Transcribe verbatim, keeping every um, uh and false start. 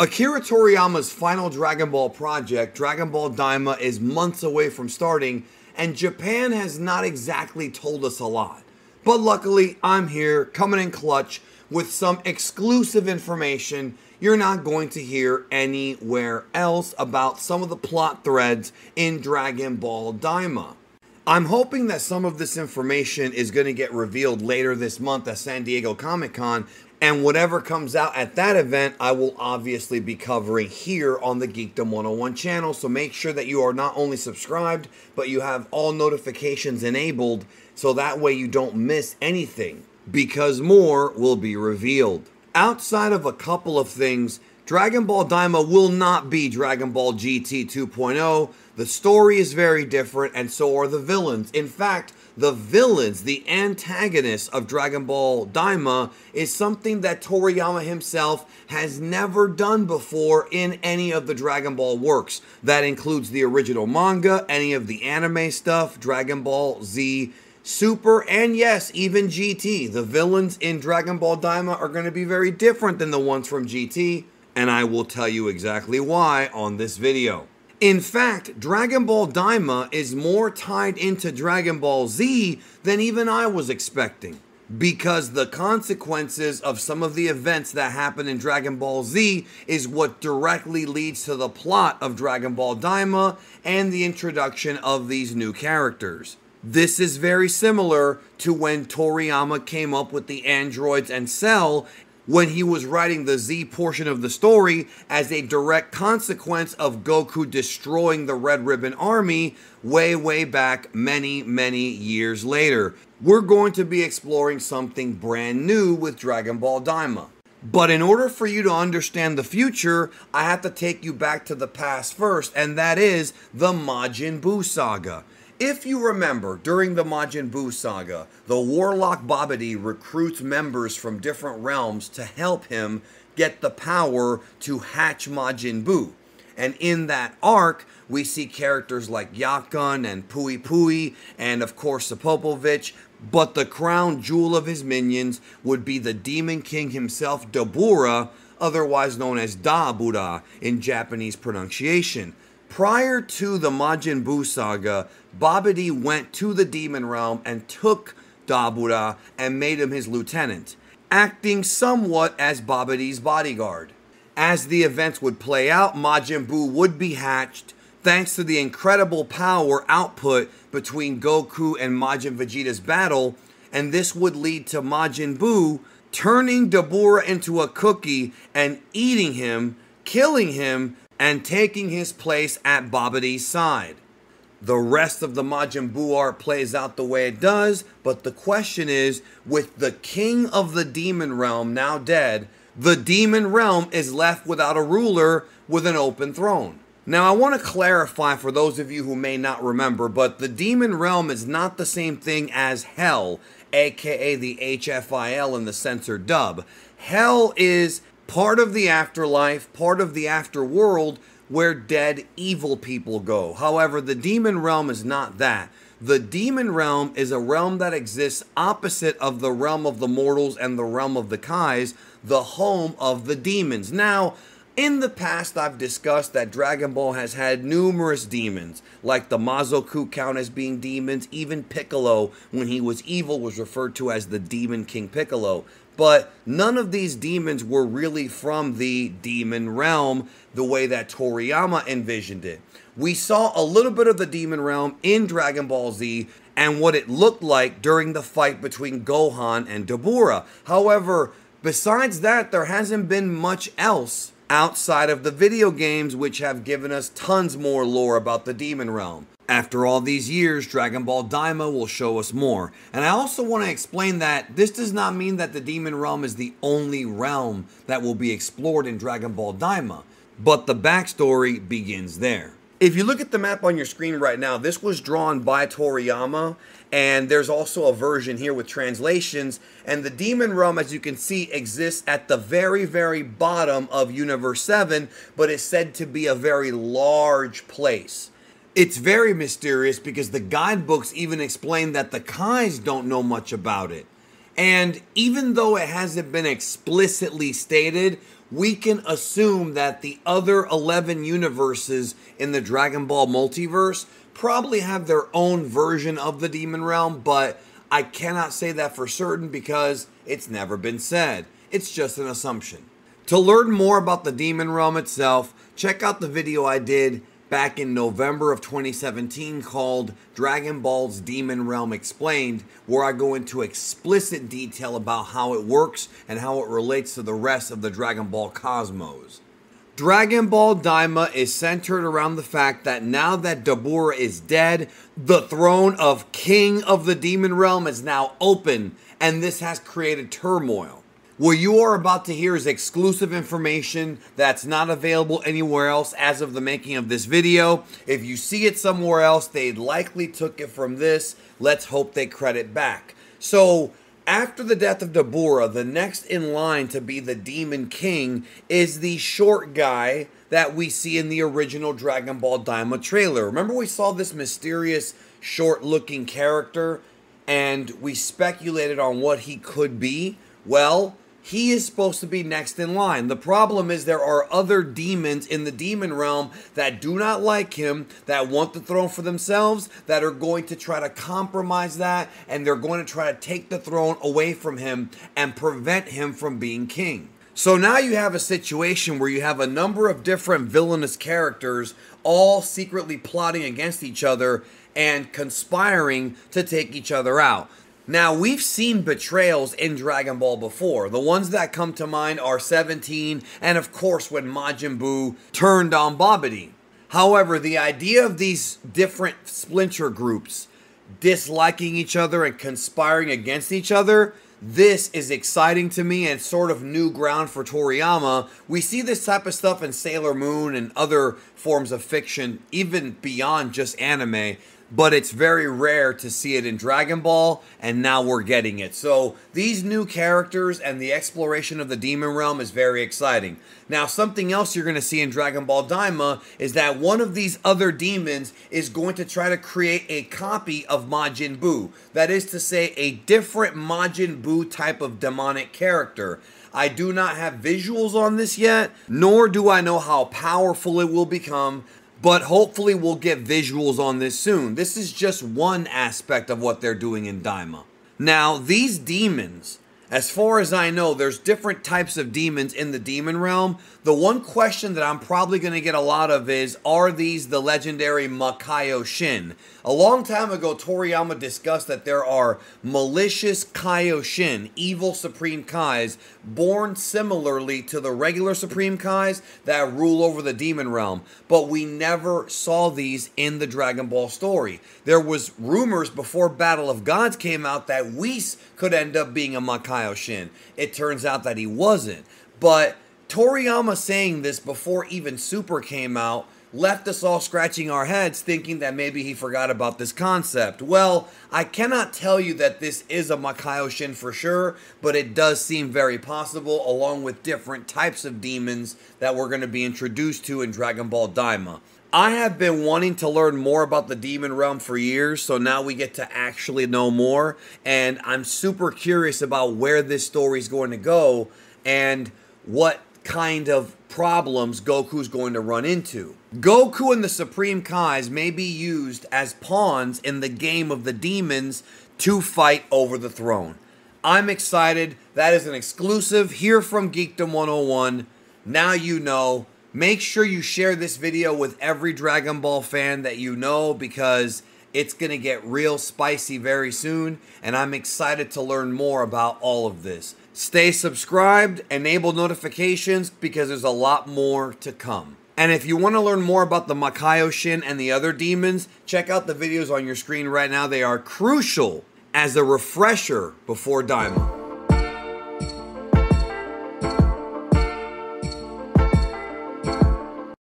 Akira Toriyama's final Dragon Ball project, Dragon Ball Daima, is months away from starting, and Japan has not exactly told us a lot. But luckily, I'm here, coming in clutch, with some exclusive information you're not going to hear anywhere else about some of the plot threads in Dragon Ball Daima. I'm hoping that some of this information is going to get revealed later this month at San Diego Comic Con, and whatever comes out at that event, I will obviously be covering here on the Geekdom one oh one channel, so make sure that you are not only subscribed, but you have all notifications enabled, so that way you don't miss anything, because more will be revealed. Outside of a couple of things, Dragon Ball Daima will not be Dragon Ball G T two point oh. The story is very different, and so are the villains. In fact, the villains, the antagonists of Dragon Ball Daima, is something that Toriyama himself has never done before in any of the Dragon Ball works. That includes the original manga, any of the anime stuff, Dragon Ball Z, Super, and yes, even G T. The villains in Dragon Ball Daima are going to be very different than the ones from G T, and I will tell you exactly why on this video. In fact, Dragon Ball Daima is more tied into Dragon Ball Z than even I was expecting, because the consequences of some of the events that happen in Dragon Ball Z is what directly leads to the plot of Dragon Ball Daima and the introduction of these new characters. This is very similar to when Toriyama came up with the androids and Cell when he was writing the Z portion of the story as a direct consequence of Goku destroying the Red Ribbon Army way, way back many, many years later. We're going to be exploring something brand new with Dragon Ball Daima. But in order for you to understand the future, I have to take you back to the past first, and that is the Majin Buu saga. If you remember, during the Majin Buu saga, the warlock Babidi recruits members from different realms to help him get the power to hatch Majin Buu. And in that arc, we see characters like Yakon and Pui Pui and, of course, Sapopovich. But the crown jewel of his minions would be the Demon King himself, Dabura, otherwise known as Dabura in Japanese pronunciation. Prior to the Majin Buu saga, Babidi went to the Demon Realm and took Dabura and made him his lieutenant, acting somewhat as Babidi's bodyguard. As the events would play out, Majin Buu would be hatched thanks to the incredible power output between Goku and Majin Vegeta's battle, and this would lead to Majin Buu turning Dabura into a cookie and eating him, killing him, and taking his place at Babidi's side. The rest of the Majin Buu art plays out the way it does, but the question is, with the king of the Demon Realm now dead, the Demon Realm is left without a ruler with an open throne. Now, I want to clarify for those of you who may not remember, but the Demon Realm is not the same thing as Hell, aka the H F I L in the censored dub. Hell is part of the afterlife, part of the afterworld, where dead evil people go. However, the Demon Realm is not that. The Demon Realm is a realm that exists opposite of the realm of the mortals and the realm of the Kais, the home of the demons. Now, in the past, I've discussed that Dragon Ball has had numerous demons, like the Mazoku count as being demons. Even Piccolo, when he was evil, was referred to as the Demon King Piccolo. But none of these demons were really from the Demon Realm the way that Toriyama envisioned it. We saw a little bit of the Demon Realm in Dragon Ball Z and what it looked like during the fight between Gohan and Dabura. However, besides that, there hasn't been much else outside of the video games, which have given us tons more lore about the Demon Realm. After all these years, Dragon Ball Daima will show us more. And I also want to explain that this does not mean that the Demon Realm is the only realm that will be explored in Dragon Ball Daima, but the backstory begins there. If you look at the map on your screen right now, this was drawn by Toriyama, and there's also a version here with translations, and the Demon Realm, as you can see, exists at the very, very bottom of Universe seven, but is said to be a very large place. It's very mysterious because the guidebooks even explain that the Kais don't know much about it. And even though it hasn't been explicitly stated, we can assume that the other eleven universes in the Dragon Ball multiverse probably have their own version of the Demon Realm, but I cannot say that for certain because it's never been said. It's just an assumption. To learn more about the Demon Realm itself, check out the video I did back in November of twenty seventeen called Dragon Ball's Demon Realm Explained, where I go into explicit detail about how it works and how it relates to the rest of the Dragon Ball cosmos. Dragon Ball Daima is centered around the fact that now that Dabura is dead, the throne of King of the Demon Realm is now open, and this has created turmoil. What you are about to hear is exclusive information that's not available anywhere else as of the making of this video. If you see it somewhere else, they likely took it from this. Let's hope they credit back. So, after the death of Dabura, the next in line to be the Demon King is the short guy that we see in the original Dragon Ball Daima trailer. Remember we saw this mysterious, short-looking character, and we speculated on what he could be? Well, he is supposed to be next in line. The problem is there are other demons in the Demon Realm that do not like him, that want the throne for themselves, that are going to try to compromise that, and they're going to try to take the throne away from him and prevent him from being king. So now you have a situation where you have a number of different villainous characters all secretly plotting against each other and conspiring to take each other out. Now, we've seen betrayals in Dragon Ball before. The ones that come to mind are seventeen, and of course when Majin Buu turned on Babidi. However, the idea of these different splinter groups disliking each other and conspiring against each other, this is exciting to me and sort of new ground for Toriyama. We see this type of stuff in Sailor Moon and other forms of fiction, even beyond just anime. But it's very rare to see it in Dragon Ball, and now we're getting it. So these new characters and the exploration of the Demon Realm is very exciting. Now, something else you're going to see in Dragon Ball Daima is that one of these other demons is going to try to create a copy of Majin Buu. That is to say, a different Majin Buu type of demonic character. I do not have visuals on this yet, nor do I know how powerful it will become, but hopefully we'll get visuals on this soon. This is just one aspect of what they're doing in Daima. Now, these demons, as far as I know, there's different types of demons in the Demon Realm. The one question that I'm probably going to get a lot of is, are these the legendary Makaioshin? A long time ago, Toriyama discussed that there are malicious Kaioshin, evil Supreme Kais, born similarly to the regular Supreme Kais that rule over the Demon Realm. But we never saw these in the Dragon Ball story. There was rumors before Battle of Gods came out that Whis could end up being a Makaioshin. It turns out that he wasn't. But Toriyama saying this before even Super came out left us all scratching our heads thinking that maybe he forgot about this concept. Well, I cannot tell you that this is a Makaioshin for sure, but it does seem very possible, along with different types of demons that we're going to be introduced to in Dragon Ball Daima. I have been wanting to learn more about the Demon Realm for years, so now we get to actually know more, and I'm super curious about where this story is going to go and what kind of problems Goku's going to run into. Goku and the Supreme Kais may be used as pawns in the game of the demons to fight over the throne. I'm excited. That is an exclusive here from Geekdom one oh one. Now you know. Make sure you share this video with every Dragon Ball fan that you know, because it's going to get real spicy very soon, and I'm excited to learn more about all of this. Stay subscribed, enable notifications, because there's a lot more to come. And if you want to learn more about the Makaioshin and the other demons, check out the videos on your screen right now. They are crucial as a refresher before Daima.